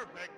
Perfect.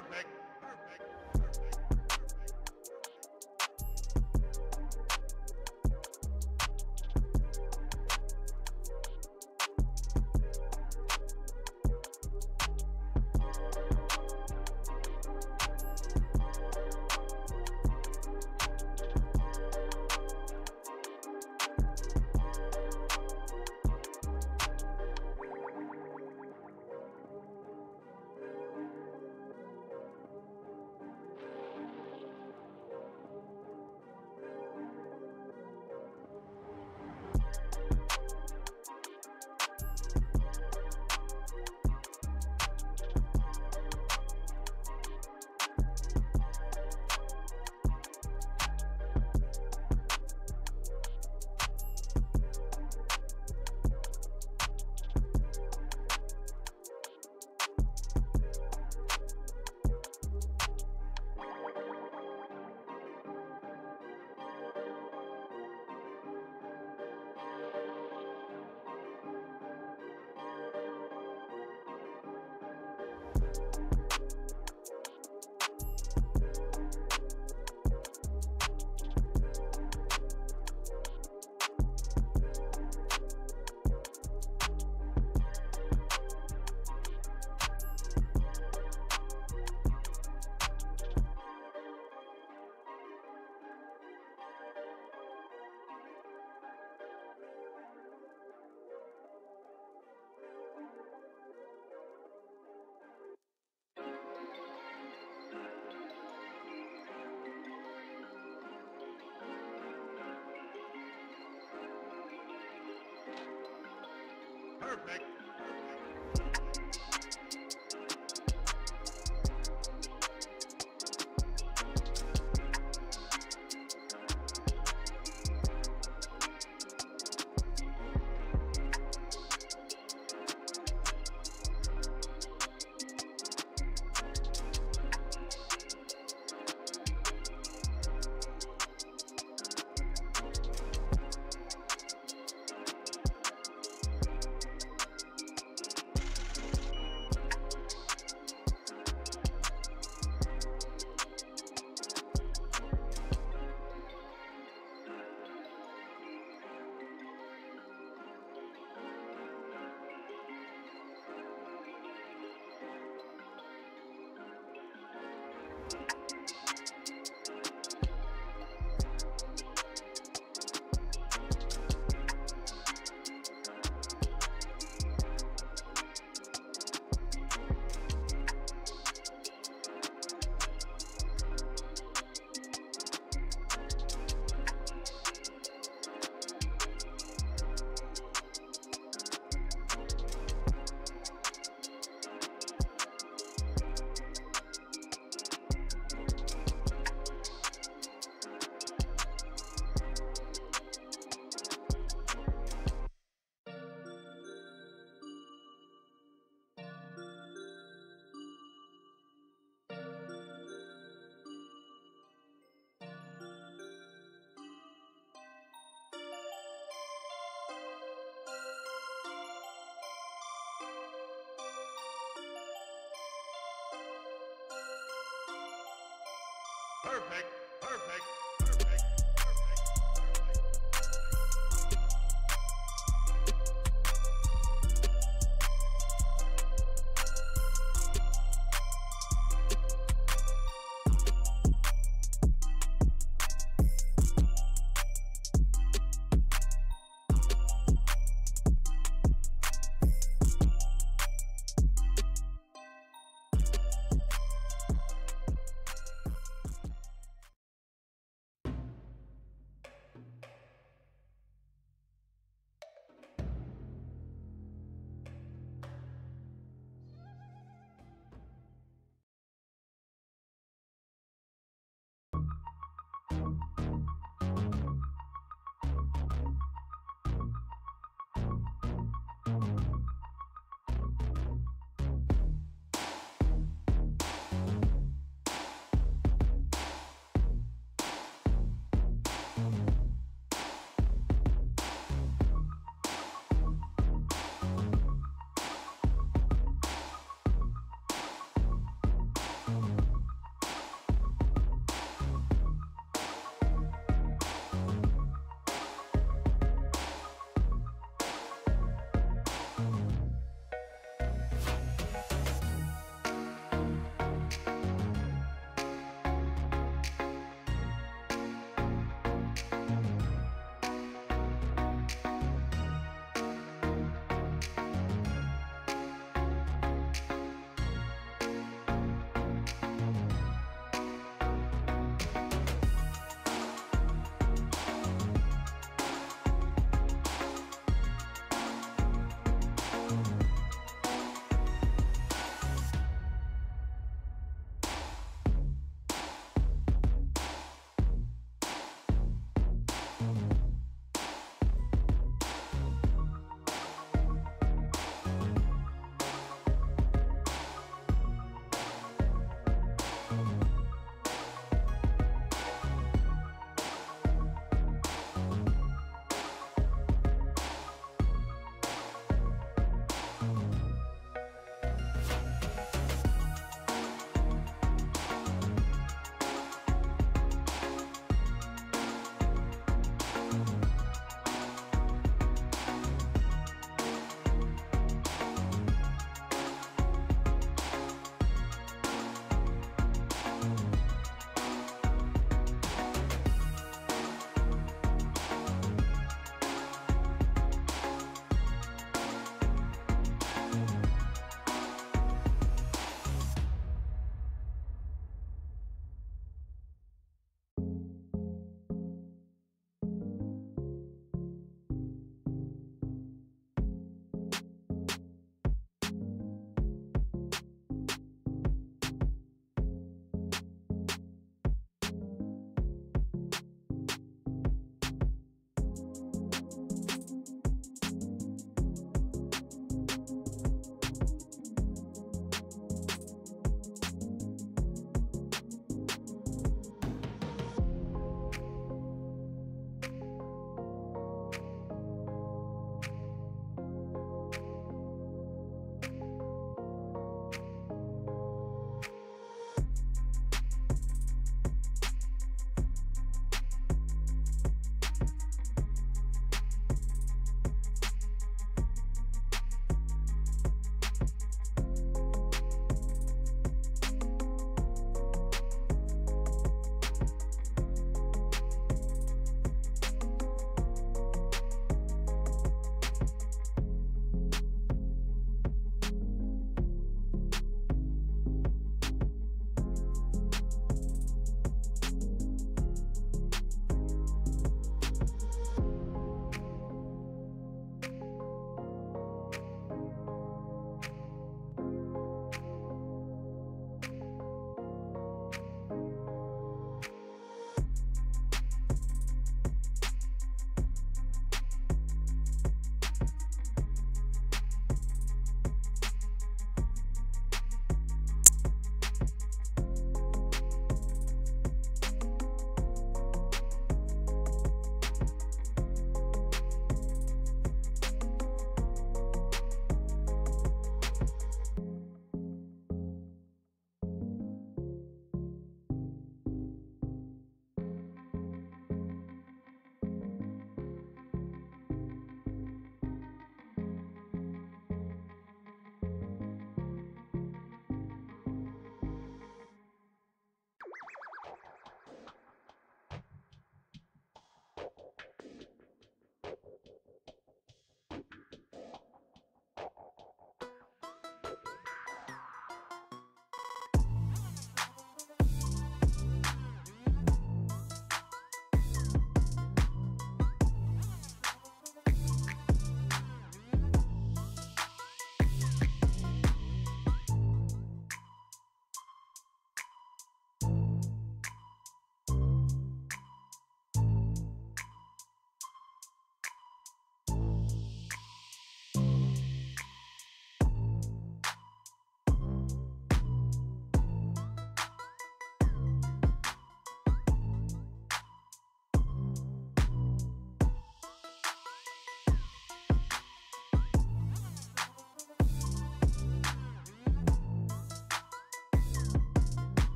Perfect. Perfect, perfect.